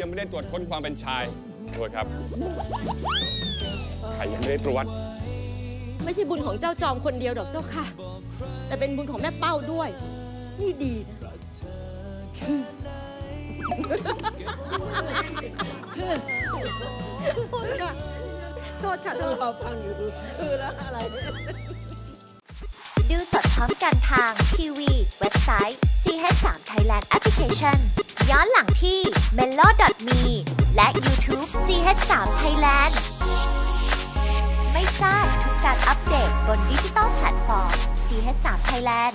ยังไม่ได้ตรวจค้นความเป็นชายโทษครับใครยังไม่ได้ตรวจไม่ใช่บุญของเจ้าจอมคนเดียวดอกเจ้าค่ะแต่เป็นบุญของแม่เป้าด้วยนี่ดีนะโทษค่ะโทษค่ะเราฟังอยู่แล้วอะไรดูสดพร้อมกันทางทีวีเว็บไซต์ CH3 Thailand Application ย้อนหลังที่ mello.me และ YouTube CH3 Thailand ไม่พลาดทุกการอัปเดตบนดิจิตอลแพลตฟอร์ม CH3 Thailand